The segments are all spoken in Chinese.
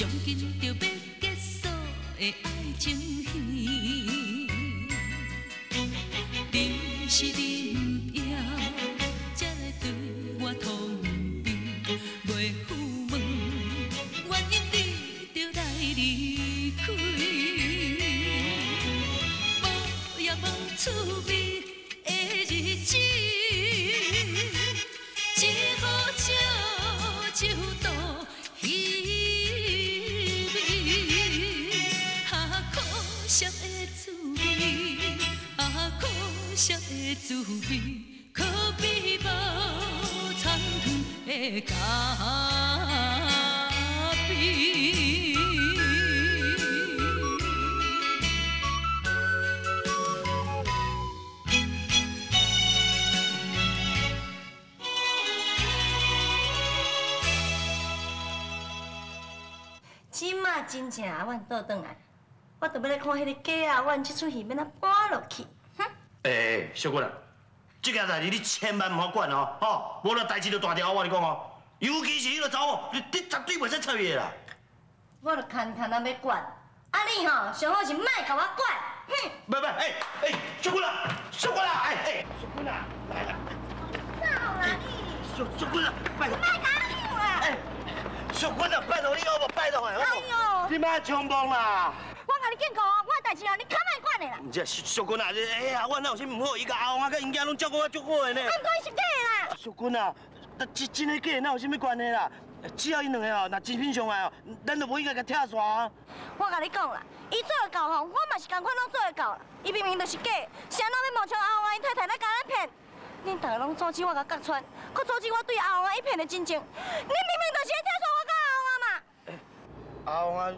将近就要结束的爱情戏，你是你不要，才来对我通知，袂赴问原因，你就来离开，无也无趣味的日子，只好笑笑度戏。 滋味可比无残存的咖啡。即马真正阮倒转来，我着要来看迄个鸡啊！阮即出戏要哪搬落去？ 哎，小姑娘，这件代志你千万唔好管哦，吼！无那代志就大条，我跟你讲哦，尤其是迄个查某，你绝对袂使插伊啦。我著牵牵啊要管，啊你吼上好是莫甲我管，哼！不，哎，小姑娘，小姑娘，小姑娘来啦！走啦你！小姑娘，拜托！莫甲我扭啦！哎，小姑娘，拜托你，我拜托你，哎呦，你莫冲动啦！ 我甲你警告哦，我代志哦，你较莫管的啦。唔是，小姑啊，哎呀，我哪有啥唔好？伊甲阿翁啊，甲因囝拢照顾我足好的呢。啊，唔过伊是假的啦。小姑啊，真诶假，哪有啥物关系啦？只要因两个哦，若真品相爱哦，咱就无应该甲拆散啊。我甲你讲啦，伊做会到吼，我嘛是共款拢做会到啦。伊明明就是假，谁哪要冒充阿翁啊？因太太来甲咱骗。恁大家拢阻止我甲揭穿，搁阻止我对阿翁啊一片的真情。恁明明就是要拆散我甲阿翁啊嘛。阿翁啊。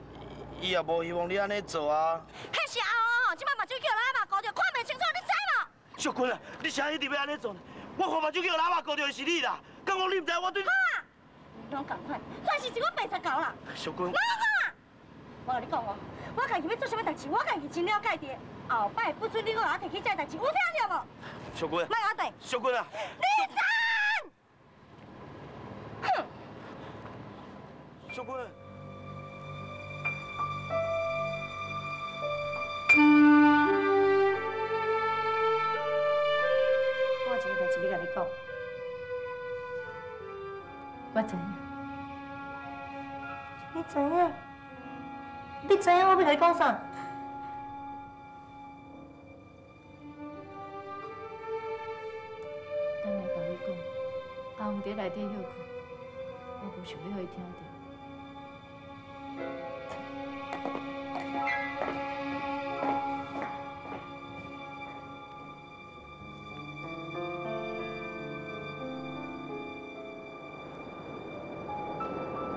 伊也无希望你安尼做啊！迄是阿翁吼，即摆目睭叫喇叭糊着，看袂清楚，你知无？小君啊，你啥一直要安尼做呢？我看目睭叫喇叭糊着的是你啦，敢讲你唔知我对？好啊，拢共款，算是一个白贼狗啦。小君，我讲啊，我甲你讲哦，我家己要做啥物代志，我家己真了解的。后摆不准你搁甲我提起这代志，有听着无？小君，莫甲我提。小君啊，你站！哼，小君。 我一个代志要甲你讲，我知影。你知影？你知影我要甲你讲啥？等下甲你讲，阿红在内底休困，我无想要伊听到。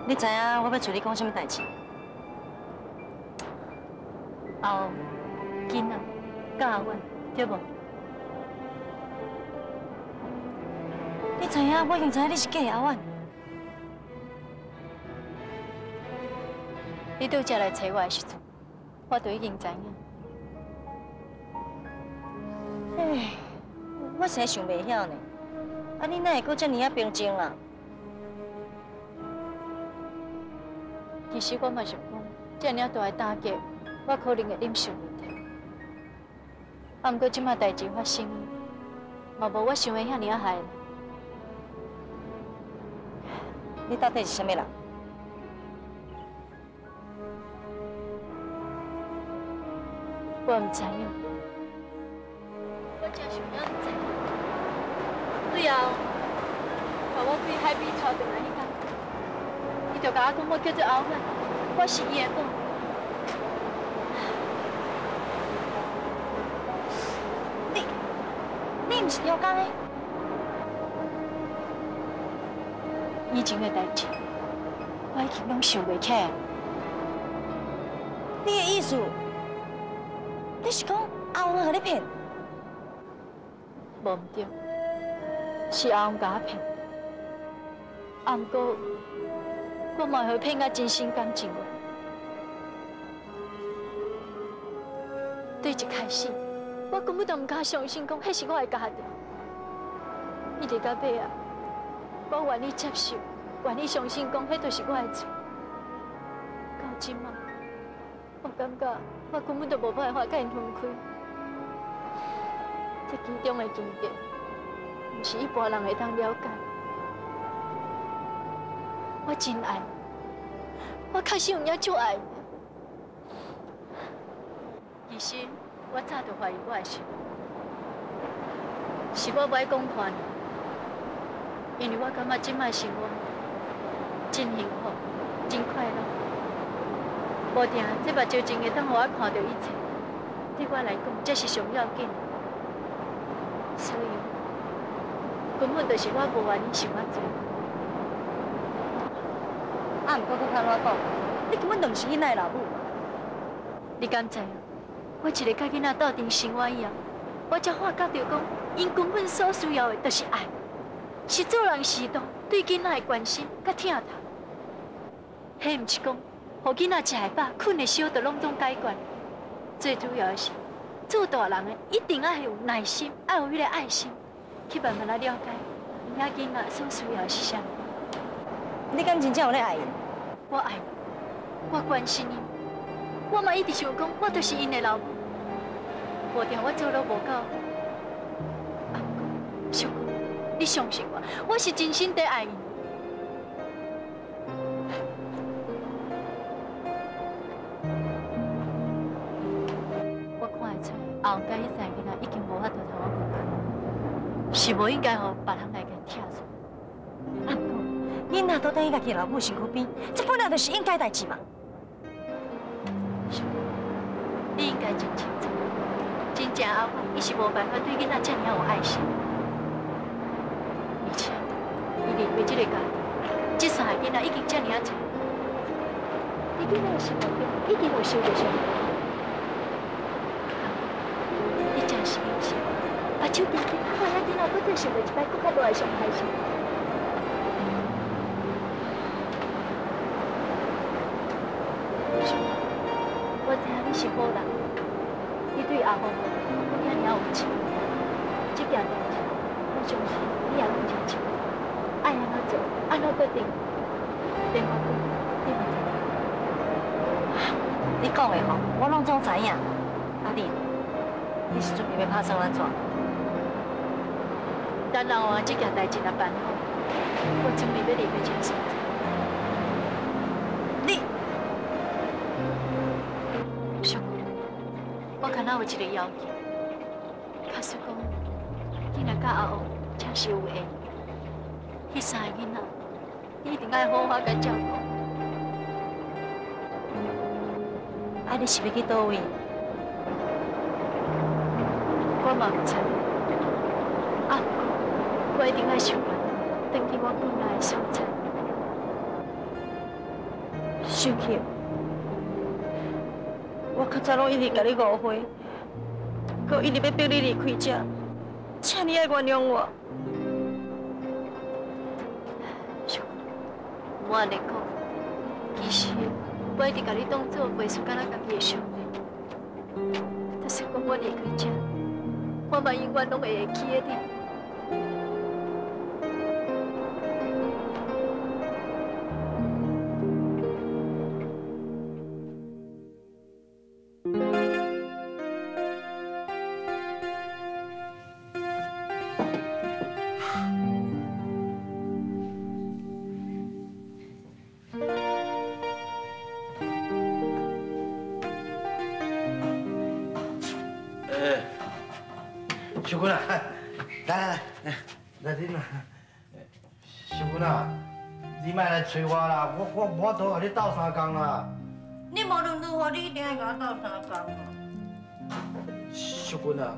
你知影我要找你讲什么代志？哦，囡仔，教阮对无？你知影我已经知影你是假阿阮。你到这来找我的时阵，我都已经知影。哎，我实在想袂晓呢，啊你哪会阁这么啊平静啦？ 其实我嘛想讲，这样大个打击，我可能会忍受袂住。啊，不过即马代志发生，嘛无我想的遐尼啊害。你到底是啥物人？我唔知影。我真想要知。最后，把我对海边头转来迄间。 伊就甲我讲，我叫做阿芬，我是伊的母。你唔是了解以前的代志，我已经拢想袂起来。你的意思，你是讲阿芬和你骗？无唔对，是阿芬甲我骗。啊，不过。 我嘛会骗到真心感情话，对一开始，我根本都唔敢相信，讲迄是我的家庭。一直到尾啊，我愿意接受，愿意相信，讲迄就是我的错。尖啊！我感覺我根本就無辦法甲因分開。這其中的境界，唔是一般人會當了解。我真愛，我確實有影足愛。其實我早就懷疑我的心，是我歹講破你，因為我感覺今擺生活真幸福，真快樂。 无定，这目睭真会当，互我看到一切。对我来讲，这是上要紧。所以，根本就是我无愿意想遐多。啊，不过佮我讲，你根本就唔是囡仔的老母。你敢知？我一个甲囡仔斗阵生活以后，我才发觉到讲，因根本所需要的，就是爱，是做人适当对囡仔的关心佮疼痛。迄唔是讲。 互囡仔食会饱，困会少，就拢总解决。最主要的是，做大人诶，一定爱有耐心，爱有迄个爱心，去慢慢来了解，因遐囡仔所需要是啥。你敢真正有咧爱伊？我爱，我关心伊，我嘛一直想讲，我就是因诶老母。无定我做了无够，阿公、小姑，你相信我，我是真心在爱伊。 后家迄三囡仔已经无法度同我分开，是无应该互别人来给拆散。阿公，囡仔都等伊家己老母身躯边，这本来就是应该代志嘛。你应该真清楚，真正阿公伊是无办法对囡仔这么有爱心，而且伊认为这个家，这三个囡仔已经这么啊多，你囡仔的生活已经有受着伤害。 把手机给我，那囡仔搁再想到一摆，搁较大个伤害是。我知影你是好人，你对阿公搁遐尔有情，这件代志，我相信你也拢真清楚，爱安怎做，安怎决定，对我讲，你嘛知。你讲的吼，我拢总知影。阿弟，你是准备要拍算安怎？ 等老王这件代志来办好，我准备要离开这个所在。你，小姑，我今仔有一个要求，假使讲你若甲阿王真是有缘，迄三个囡仔，你一定要好好甲照顾。啊，你是要去倒位？我嘛不知。啊。 我一定要想办法，回去我本来的所在。秀琴，我较早拢一直甲你误会，阁一直要逼你离开这，请你爱原谅我。秀，我安尼讲，其实我一直甲你当做袂输敢若家己的兄弟，但是讲我离开这，我嘛永远拢会记得你。 小姑娘，来你啦！小姑娘，你莫来催我啦，我都和你斗三工啦。你无论如何，你一定要甲我斗三工嘛。小姑娘，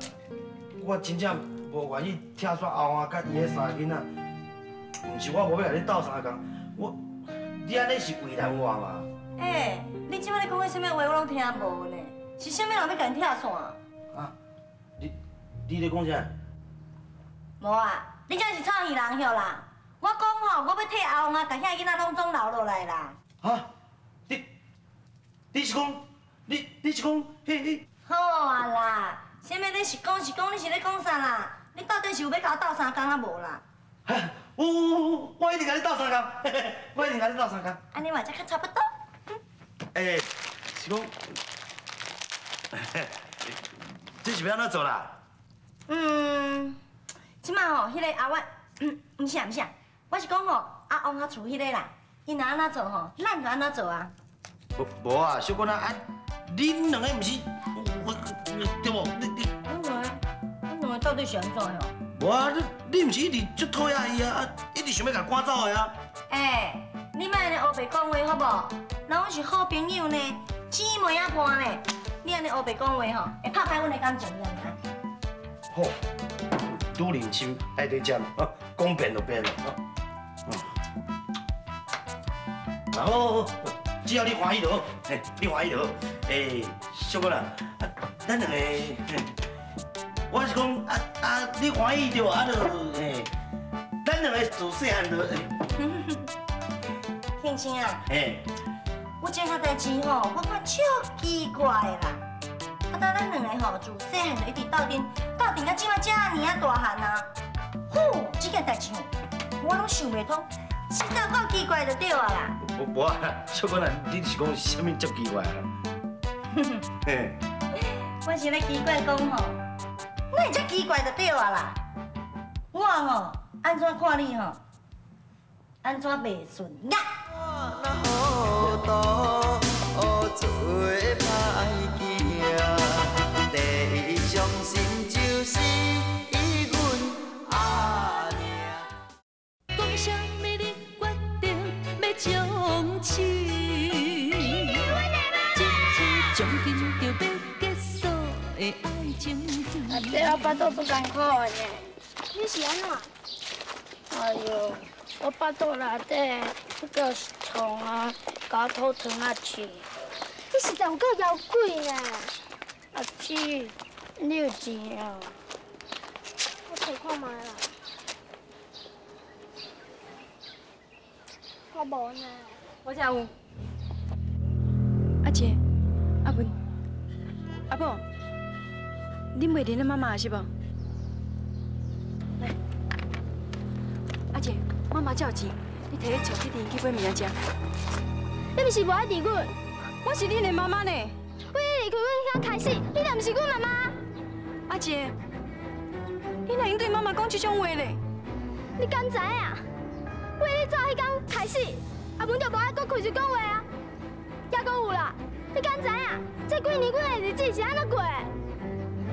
我真正无愿意拆散阿花甲伊个三个囡仔，毋是我无要甲你斗三工，你安尼是为难我嘛？哎，你即摆咧讲的啥物话，我拢听无呢？是啥物人要甲你拆散？啊？ 你咧讲啥？无啊，你真是臭耳人诺啦！我讲吼，我要替阿王啊，把遐囡仔拢总留落来啦。啊？你是讲你是讲迄？好啊啦，啥物你是讲你是咧讲啥啦？你到底是有要甲我斗三工啊无啦？哈，我一定甲你斗三工，我一定甲你斗三工。安尼嘛才较差不多。 시공.这是不要那走啦？嗯，即马吼，迄个阿我，唔是，我是讲吼，阿翁阿厝迄个啦，伊哪哪做吼，咱就安哪做啊。无啊，小姑娘啊，恁两个唔是，对无？你两个到底想怎样？无啊，你唔是一直足讨厌伊啊，一直想要甲赶走的啊。哎。 你莫安尼黑白讲话好无？咱是好朋友呢，姊妹啊伴呢。你安尼黑白讲话吼，会拍歹阮的感情了㖏。好，多认真爱对讲，讲变就变了。然后只要你欢喜就好，嘿，你欢喜就好。诶，小姑娘，咱两个，我是讲啊，你欢喜着，啊就诶，咱两个自细汉就。 庆生啊！哎，我这下代志吼，我看超奇怪啦。啊，咱两个吼，自细汉就一直斗阵到即摆遮尔啊大汉啊。呼，这件代志吼，我拢想袂通，实在够奇怪就对啊啦。无啊，小姑娘，你是讲啥物足奇怪啊？哼哼，嘿，我是咧奇怪讲吼，哪会遮奇怪就对啊啦。我吼，安怎看你吼？ 安怎袂顺眼？讲啥物你决定要终止？一切将近就要结束的爱情。阿伯，我巴肚不艰苦呢。你是安怎？哎呦！ 我巴肚内底迄个虫啊，搞头疼啊起。你实在有够妖怪啦！阿姊，你有钱啊？我找看卖啦。我无呢。我真有。阿姐，阿文，阿婆，恁袂认得妈妈是无？来，阿姐。 妈妈叫钱，你摕去找去店去买物仔食。你毋是无爱理阮，我是恁的妈妈呢。我离开阮遐开始，你就毋是阮妈妈。阿姐，你哪能对妈妈讲这种话呢？你敢知啊？我离走迄天开始，阿文就无爱搁开始讲话啊。还讲有啦，你敢知啊？这几年阮的日子是安怎过的？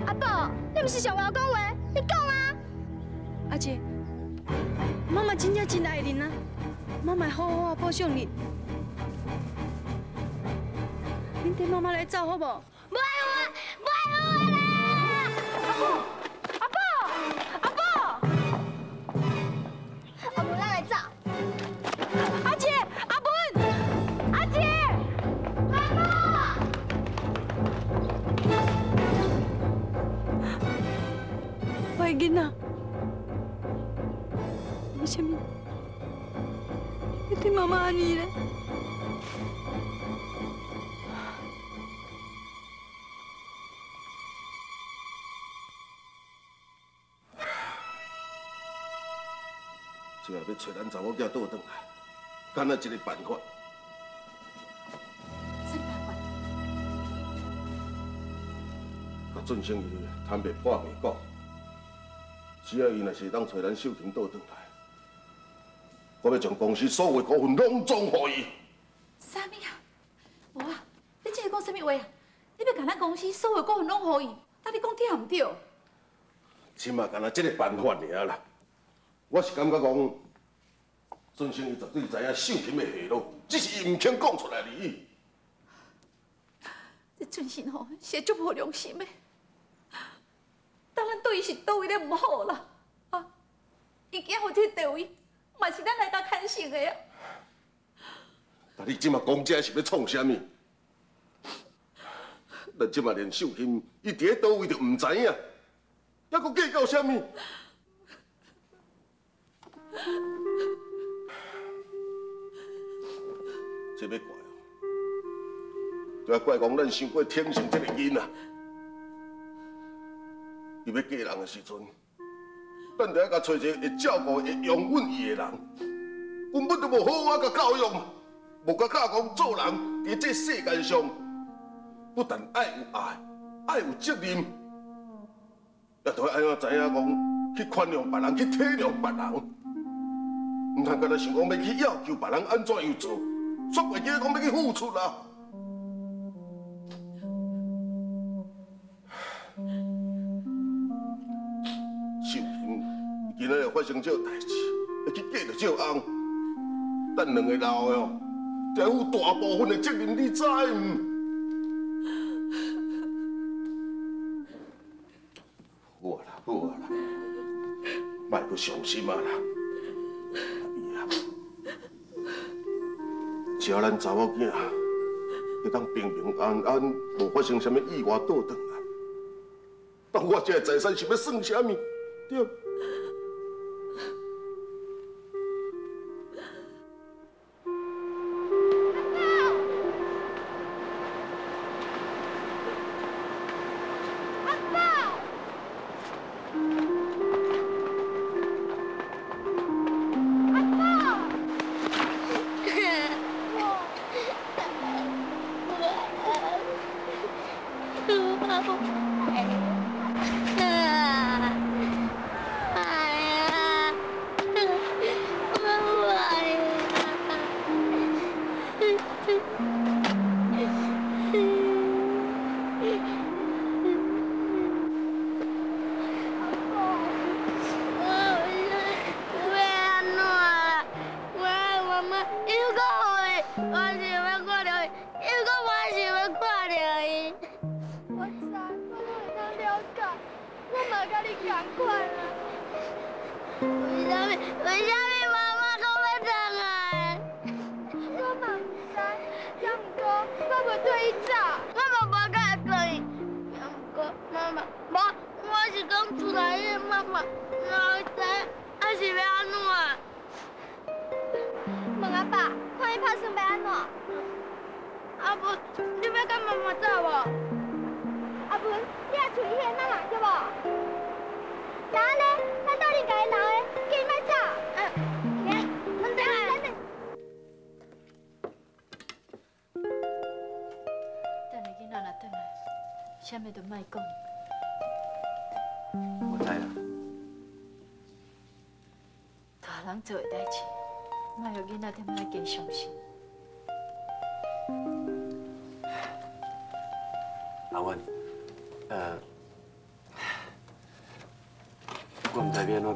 阿宝，你毋是上会讲话，你讲啊。阿姐。 妈妈真正真爱你啊！妈妈好好啊报偿你。恁跟妈妈来走好不？不爱我，不爱我啦！阿婆，阿婆，阿婆，阿婆，咱来走。阿姐，阿文，阿姐，阿婆，我的囡仔。 为什么你对妈妈安尼呢？最后要找咱查某囝倒转来，干那一个办法。什么办法？啊，俊生伊坦白话袂讲，只要伊若是当找咱秀琴倒转来。 我要将公司所有股份拢总给伊。啥物啊？无啊！你这是讲啥物话啊？你要将咱公司所有股份拢给伊，啊！你讲对唔对？即嘛干那这个办法尔啦。我是感觉讲，俊生伊绝对知影秀琴的下落，只是伊唔肯讲出来而已。这俊生吼，是足无良心的。当然对伊是倒位咧唔好啦。啊，伊今后去倒位？ 嘛是咱来甲牵绳的啊！但你即马讲这是要创啥物？咱即马连秀琴伊伫咧倒位都唔知影，还佫计较啥物？这要怪哦，就要怪讲咱伤过天性这个囡仔，伊要嫁人的时阵。 咱就要甲找一个会照顾、会养阮伊的人，根本就无好好啊，甲教育。无甲教讲做人伫这世界上，不但爱有爱，爱有责任，也着爱要知影讲去宽容别人，去体谅别人。 唔通干那想讲要去要求别人安怎样做，煞袂记咧讲要去付出啦。秀萍今仔日发生这代志，会去嫁着少翁，咱两个老的哦，要负大部分的责任，你知唔？好啊啦，好啊啦，莫阁伤心啊啦。 只要咱查某囝会当平平安安，无发生什么意外倒转来，但我这个财产是要算啥物？对。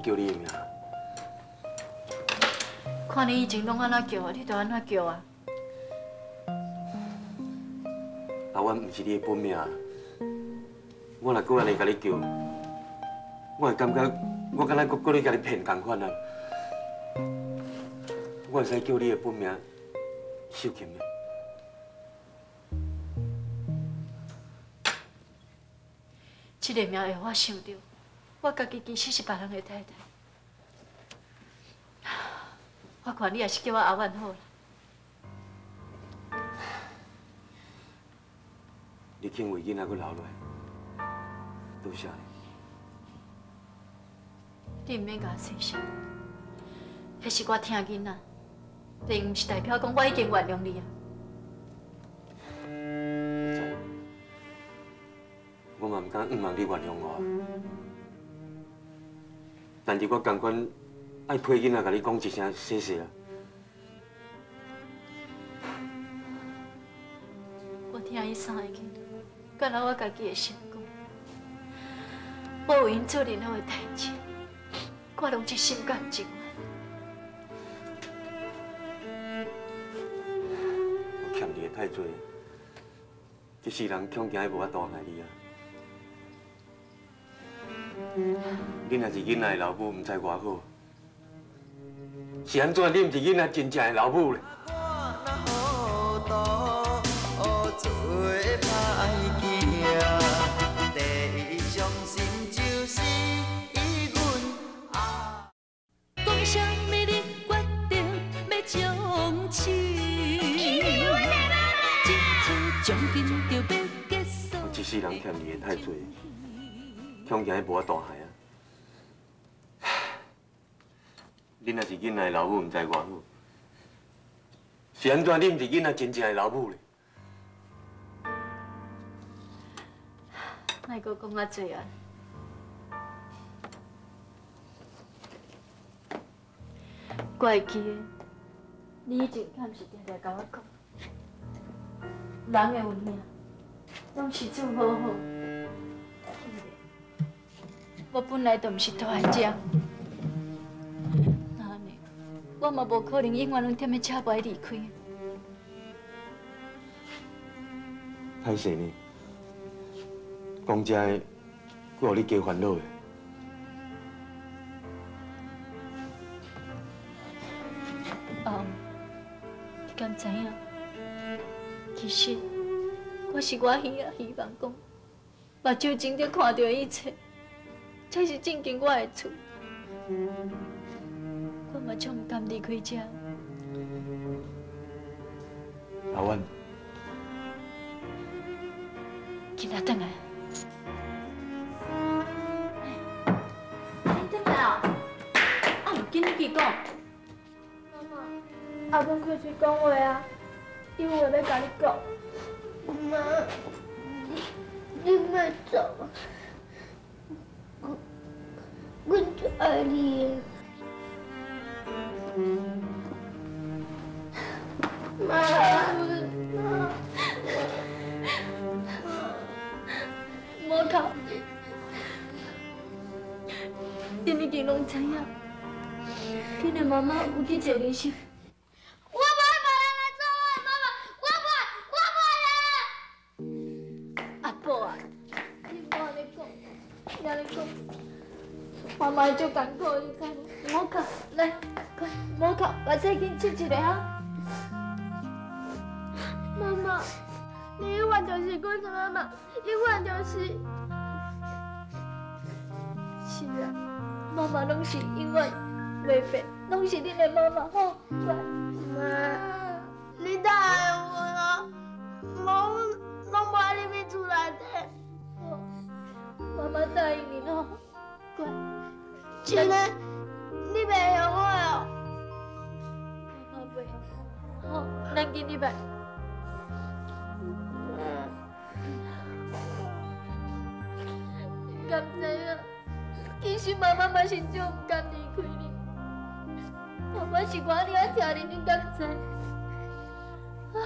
叫你名，看你以前拢安那叫啊，你就安那叫啊。啊，我唔是你的本名，我若搁安尼甲你叫，我会感觉我敢若搁咧甲你骗同款啊。我会使叫你的本名秀琴吗？ 这个名会我想到。 我家己其实是别人的太太，我看你也是叫我阿万好啦。你肯为囡仔阁留落来，多谢你。你唔免甲我生气，迄是我疼囡仔，并唔是代表讲我已经原谅你啊。我嘛唔敢唔望你原谅我。 但是我感觉爱陪囡仔，甲你讲一声谢谢啊！我听伊三个囡仔，敢若我家己的成功，我为因做任何的代志，我拢一心感情。我欠你的太多，一世人恐惊无法度害你啊！ 恁若是囡仔的老母，毋知偌好，是安怎？恁毋是囡仔真正的老母咧？ 我一世人欠你的太多。 恐惊伊无我大害啊！恁若是囡仔的老母，毋知偌好，是安怎？恁是囡仔真正的老母咧？莫阁讲啊多啊！我会记的，你以前敢是常常甲我讲，人的运命拢是做无好。我本来就毋是拖鞋匠，那安尼，我嘛无可能永远拢踮咧车牌离开。歹势呢，讲遮的，我互你加烦恼的。 敢知影？其实我是我希啊，希望讲，目睭前着看到一切，才是正经我的厝。我嘛从不甘离开这。阿婉，今仔转来。你转来哦，啊唔紧你去讲。 阿公开嘴讲话啊，伊有话要甲你讲。妈，你莫走，我最爱你。妈，莫哭，恁已经拢知影，恁的妈妈有去坐人生。 妈妈足艰苦，你看，莫哭，来，快，莫哭，我再给你亲一下啊。妈妈，你永远就是我的妈妈，永远就是。是啊，妈妈拢是永远袂变，拢是恁的妈妈好。妈，你太爱我了，拢无爱你咪出来的。 妈妈答应你了，乖。真的，你袂让我哦。妈妈袂，好，咱今日拜。你敢知影？其实妈妈嘛心中不甘离开你。妈妈是我哩爱疼你，你敢知？啊。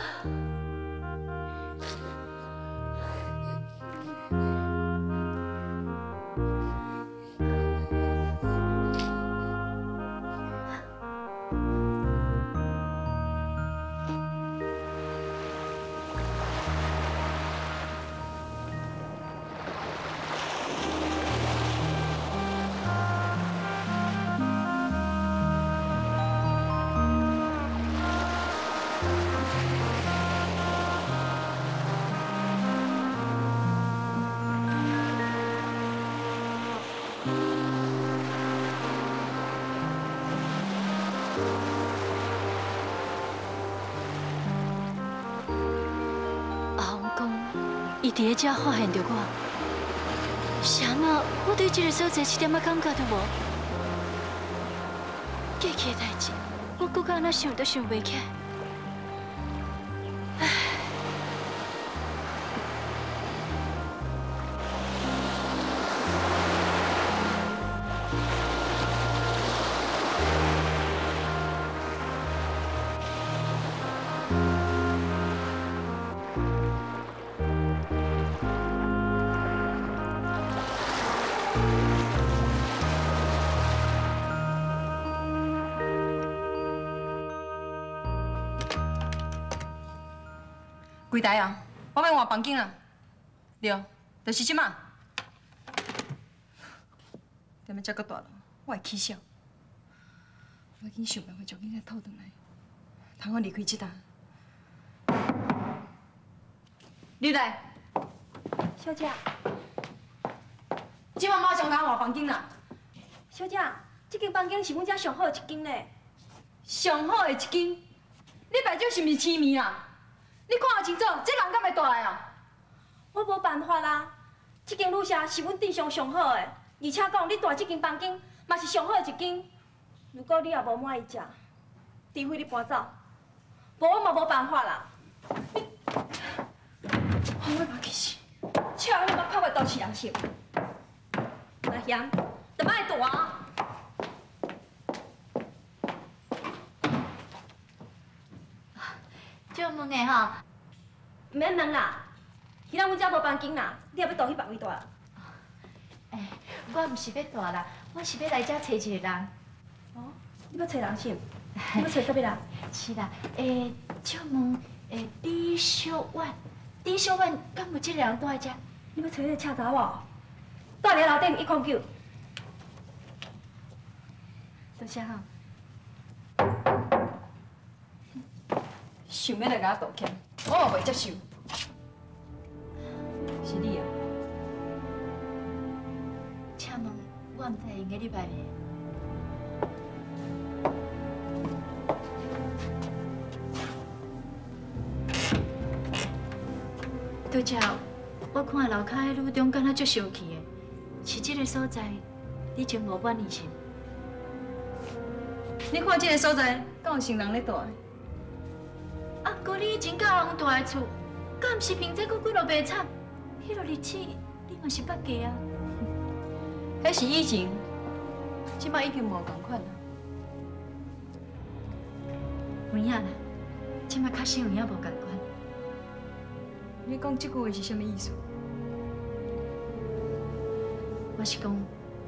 伊伫个遮发现着我，谁啊？我对这个所在一点仔感觉都无。过去的代志，我搁较安那想都想袂起。唉，柜台啊，我要换房间啊。对，就是这嘛。踮咧这个大楼，我会起笑。我紧想办法将囡仔讨回来，通我离开这搭。你来，小姐。即晚马上甲我换房间啦。小姐，这间房间是阮遮上好的一间嘞。上好的一间，你目睭是毋是痴迷啊？ 你看我清楚，这人敢会倒来啊？我无办法啦，这间旅社是阮镇上上好的，而且讲你住这间房间嘛是上好的一间。如果你也无满意，只，除非你搬走。无嘛无办法啦。我嘛去死，笑我嘛看袂到是人笑。那嫌，就卖躲啊！ 借问的吼，唔免问啦，今仔阮遮无房间啦，你也要住去别位住啦。哎，我唔是要住啦，我是要来遮找一个人。哦，你要找人是？你要找啥物人？是啦，诶，借问，诶，李小婉，李小婉敢有这个人住在遮？你要找迄个赤查某，住伫楼顶109。多谢哈。 想要来甲我道歉，我嘛袂接受。是你啊？请问，我毋知用个礼拜日。拄则我看楼骹迄女中敢若足生气的，是这个所在，你真无管理性。你看这个所在，敢有成人咧住？ 啊！哥，你以前教人住的厝，敢毋是平仄，佫几落白惨？迄落日子，你嘛是捌过啊？迄是以前，即摆已经无同款啦。有影啦，即摆确实有影无同款。你讲即句话是甚物意思？我是讲，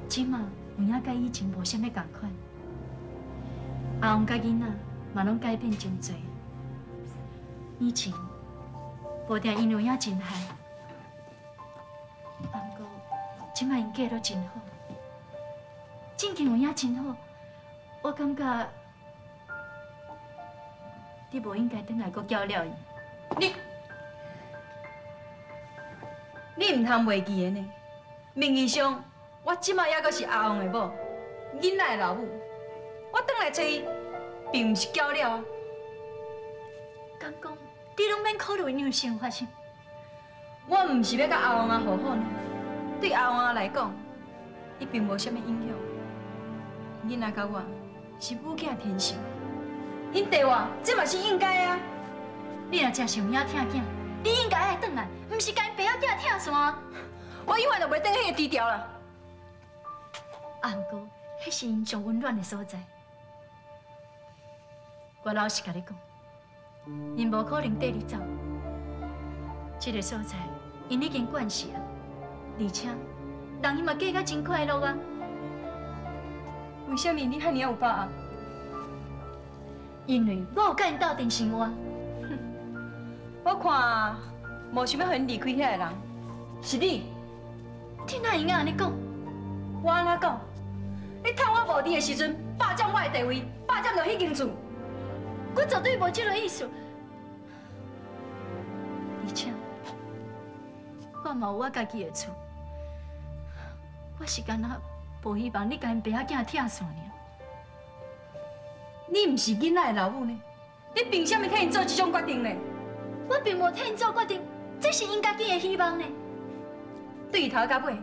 即摆有影甲以前无甚物同款，阿公甲囡仔嘛拢改变真侪。 以前，无定因有影真害，啊毋过，即摆因嫁得真好，正经有影真好，我感觉你无应该等来阁搅了伊。你毋通袂记的呢？名义上，我即摆还阁是阿王的某，囡仔的老母，我等来找伊，并毋是搅了啊。敢讲？ 你拢免考虑因有想法是？我毋是要甲阿王阿好好呢，对阿王阿来讲，伊并无啥物影响。囡仔甲我是母子天性，因对我这嘛是应该啊。你若真想要疼囝，你应该爱转来，毋是该白阿囝疼什么？我永远都袂转迄个低调啦。啊，毋过迄是因上温暖的所在。我老实甲你讲。 因无可能缀你走，这个所在因已经惯习啊，而且人伊嘛过得真快乐啊。为什么你遐尔有把握？因为我有甲因斗阵生活。我看无想要互因离开遐个人，是你。你哪会安尼讲？我安怎讲？你趁我无伫的时阵，霸占我的地位，霸占着迄间厝。 我绝对无这个意思，而且我嘛有我家己的厝，我是干那无希望你甲因爸仔囝拆散尔。你毋是囡仔的老母呢？你凭什么替因做这种决定呢？我并无替因做决定，这是因家己的希望呢。对头到尾，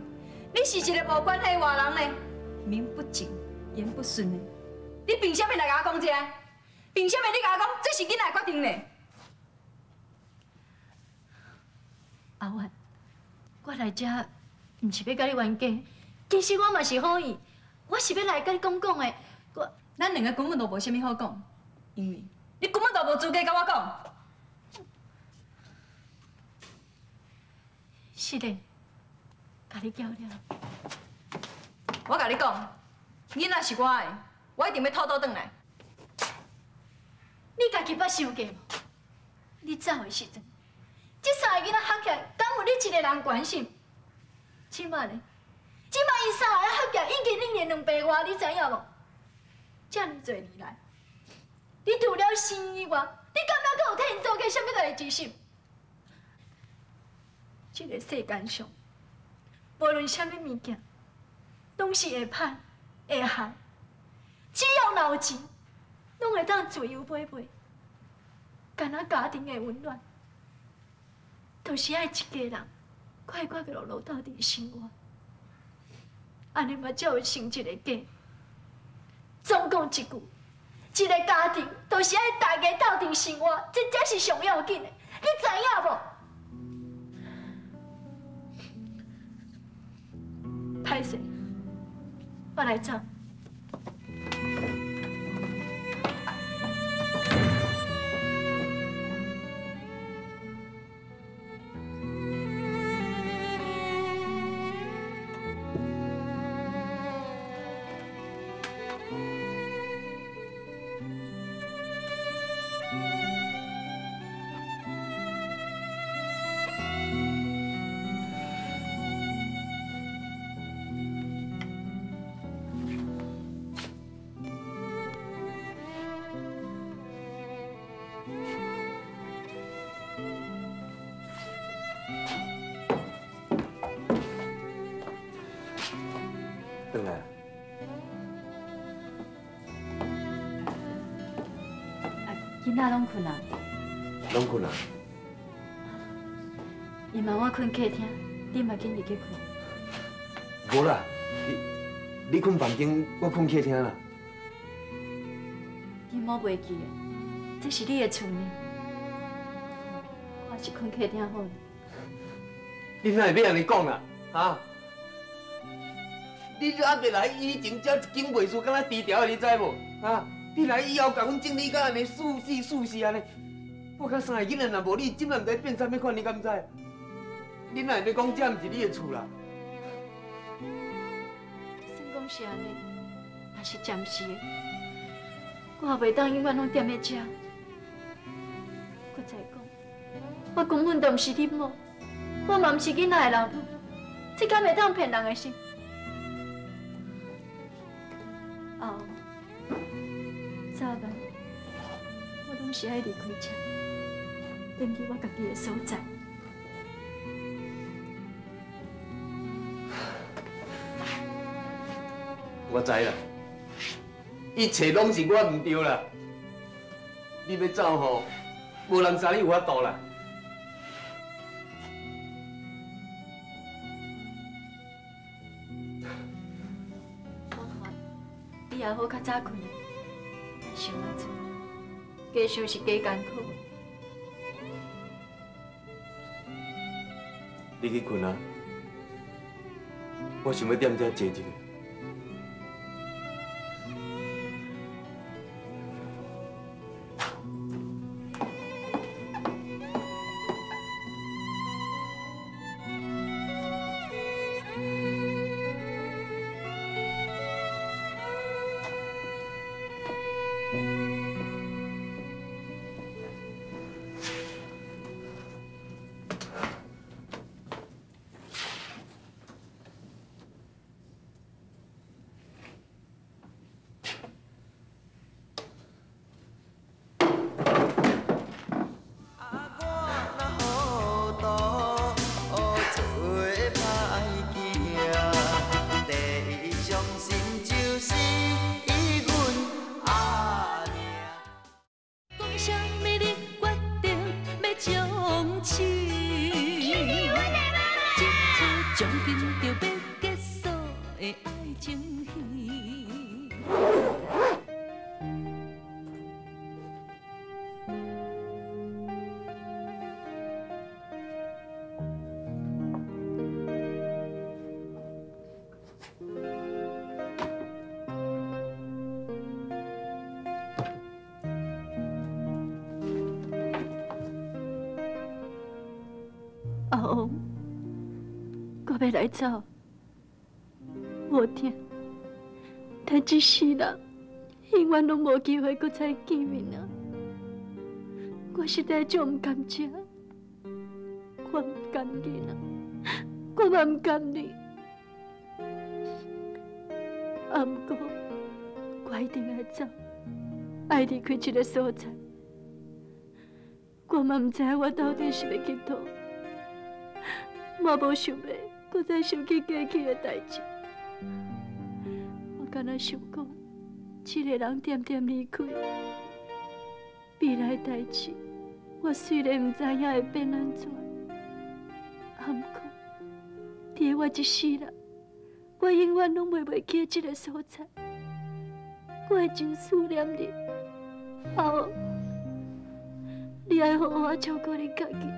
你是一个无关系外人呢，名不正言不顺呢。你凭什么来甲我讲这？ 凭什么你甲我讲这是囡仔决定嘞？阿婉，我来这毋是要甲你冤家，其实我嘛是好意，我是要来甲你讲讲的。我咱两个根本都无啥物好讲，因为你根本都无资格甲我讲。是的，甲你交了。我甲你讲，囡仔是我的，我一定要偷偷转来。 你家己捌想过无？你走的时阵，这三个囡仔合起来，敢有你一个人关心？即摆呢？即摆因三个合起来，已经恁两百外，你知影无？遮尔侪年来，你除了生以外，你敢还有替因做过啥物代志是？这个世间上，无论啥物物件，拢是会歹会害，只要脑筋。 拢会当自由买卖，干那家庭的温暖，就是爱一家人快快乐乐斗阵生活，安尼嘛才有成一个家。总讲一句，一个家庭就是爱大家斗阵生活，这才是上要紧的，你知影无？歹势，我来走。 囡仔拢困啊，拢困啊。伊妈我困客厅，你嘛紧入去困。无啦，你困房间，我困客厅啦。你莫袂记诶，这是你诶厝呢，我是困客厅好。你哪会要安尼讲啦？啊？你阿未来以前才一间袂输，敢若低调诶，你知无？啊？ 你来以后，甲阮整理到安尼，舒适舒适安尼。我甲三个囡仔若无你，即摆毋知变啥物款，你敢知？恁哪会要讲遮毋是你的厝啦？算讲是安尼，也是暂时的。我也袂当永远拢踮咧遮。搁再讲，我根本就毋是你某，我嘛毋是囡仔的老母，这敢会当骗人的心？哦。 早晚，我拢是爱离开家，返去我家己的所在。我知啦，一切拢是我唔对啦。你要走吼，无人知你有法度啦。我看，你也好较早困。 想啊，加想是加艰苦。你去困啊，我想要踮遮坐一下。我要来走，无定，但一世人永远拢无机会搁再见面啊！我实在足唔甘食，我唔甘你啊，我嘛唔甘你。啊，不过我一定要走，爱离开这个所在。我嘛唔知我到底是要去倒，我无想要。 搁再想起过去的代志，我敢若想讲，一个人点点离开，未来代志，我虽然唔知影会变安怎，啊，毋过，伫我一世人，我永远拢袂记这个所在，我会真思念你，啊！你爱好好啊照顾你家己，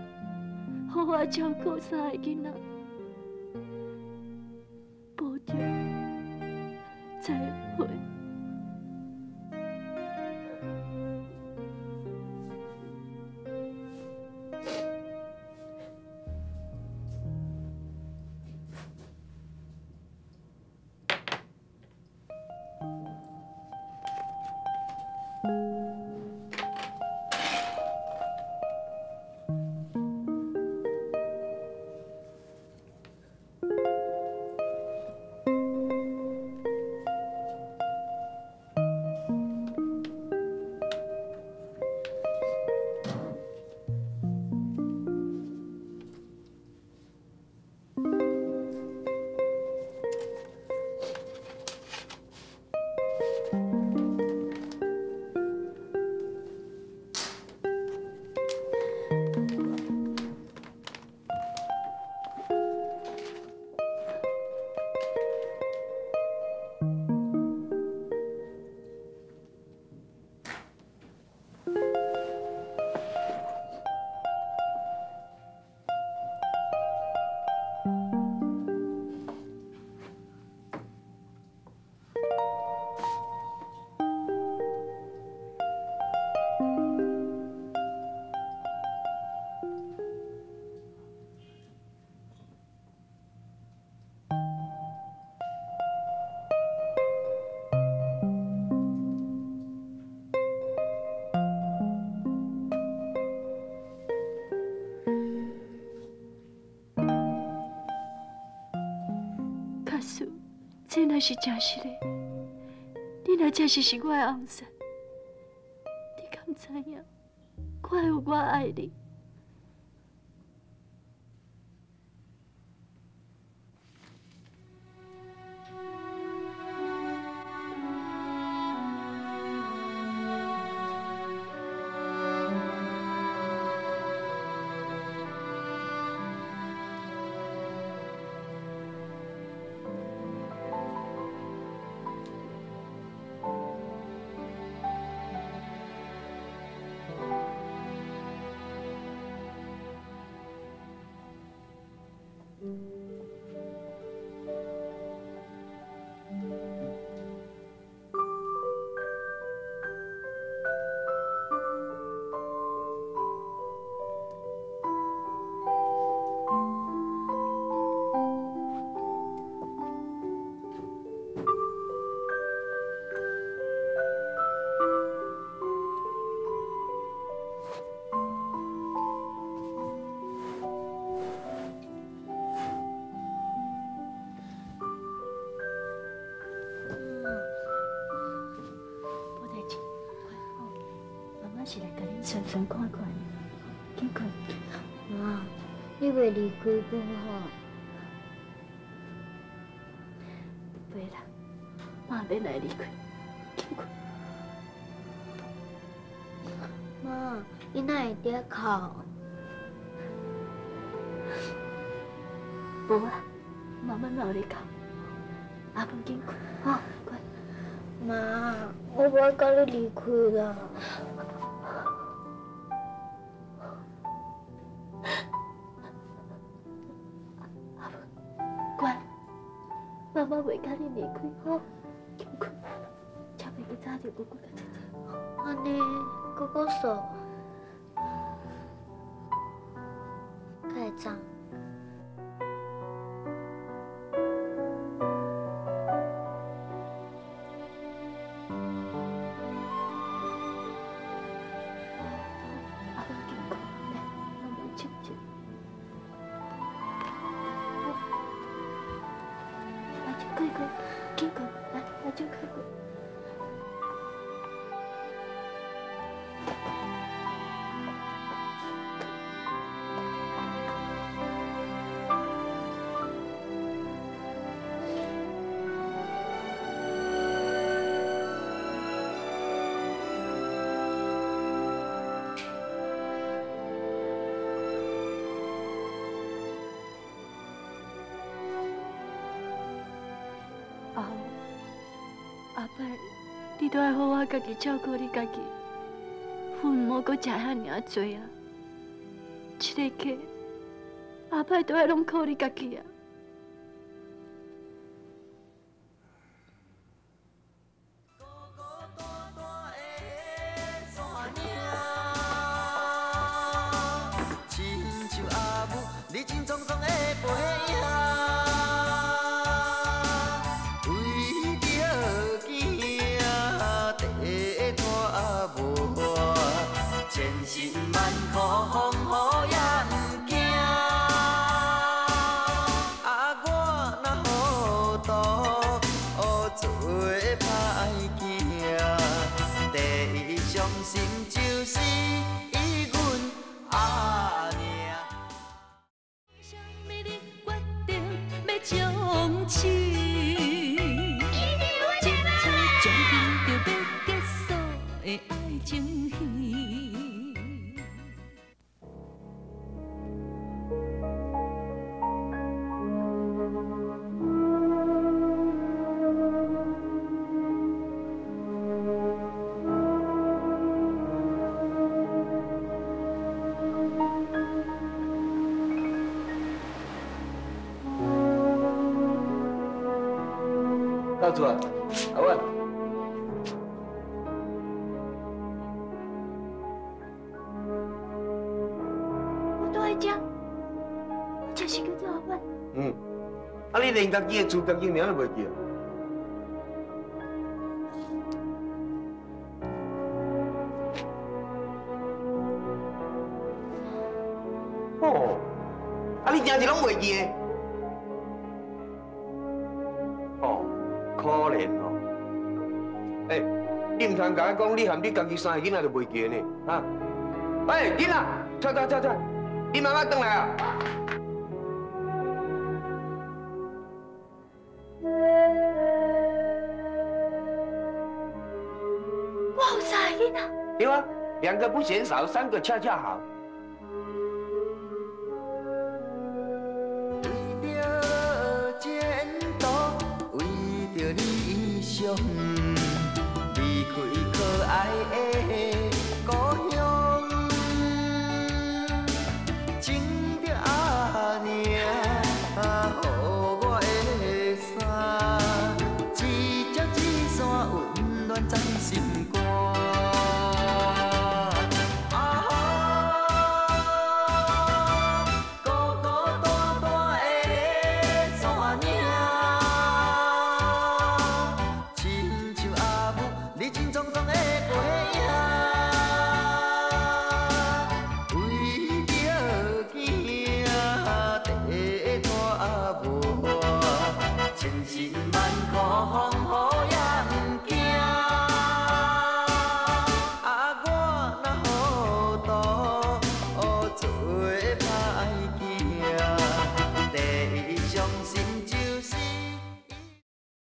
好好啊照顾三个囡仔，保重，再会。这乃是真实的，你若真是我的红线，你敢知影？我有我爱你。 想看看，去看。妈，你袂离开我吼？袂啦，妈免来离开，去看。妈，你哪会在哭？无啊，妈妈哪有在哭？阿公去看，啊，快。妈，我无甲你离开啦。 妈袂甲你离开吼，请袂去早着哥哥甲姐姐。安尼，哥哥说，盖章。 阿伯，你都要好好家己照顾你家己，我阁食遐尔多啊！一个客，后摆都要拢靠你家己啊！到厝啊，阿万。我都爱食，我就是叫做阿万。嗯，啊你连家己的厝、家己名都袂记啊？哦，啊你真是拢袂记的。 唔通甲我讲，你含你家己生个囡仔就袂记呢，哈？哎，囡仔，出，你妈妈转来啊！我好傻囡仔。对啊，两个不嫌少，三个恰恰好。